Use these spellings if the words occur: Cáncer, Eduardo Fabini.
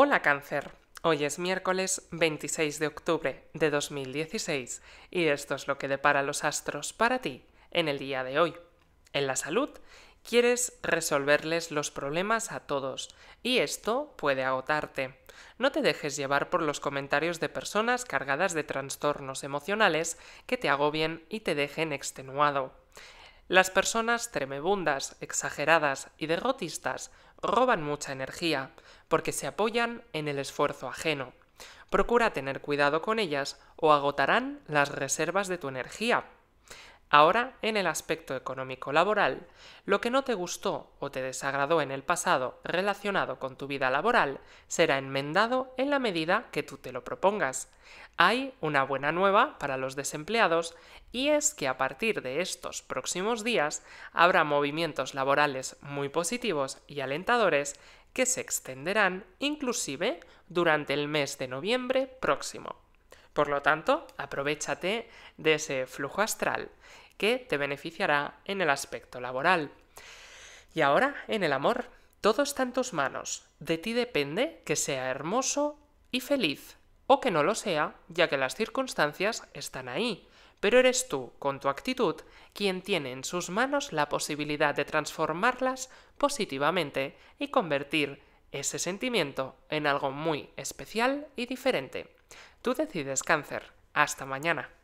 Hola Cáncer, hoy es miércoles 26 de octubre de 2016 y esto es lo que depara los astros para ti en el día de hoy. En la salud, quieres resolverles los problemas a todos y esto puede agotarte. No te dejes llevar por los comentarios de personas cargadas de trastornos emocionales que te agobien y te dejen extenuado. Las personas tremebundas, exageradas y derrotistas roban mucha energía porque se apoyan en el esfuerzo ajeno. Procura tener cuidado con ellas o agotarán las reservas de tu energía. Ahora, en el aspecto económico-laboral, lo que no te gustó o te desagradó en el pasado relacionado con tu vida laboral será enmendado en la medida que tú te lo propongas. Hay una buena nueva para los desempleados y es que a partir de estos próximos días habrá movimientos laborales muy positivos y alentadores que se extenderán inclusive durante el mes de noviembre próximo. Por lo tanto, aprovéchate de ese flujo astral que te beneficiará en el aspecto laboral. Y ahora, en el amor, todo está en tus manos. De ti depende que sea hermoso y feliz, o que no lo sea, ya que las circunstancias están ahí. Pero eres tú, con tu actitud, quien tiene en sus manos la posibilidad de transformarlas positivamente y convertir ese sentimiento en algo muy especial y diferente. Tú decides, Cáncer. Hasta mañana.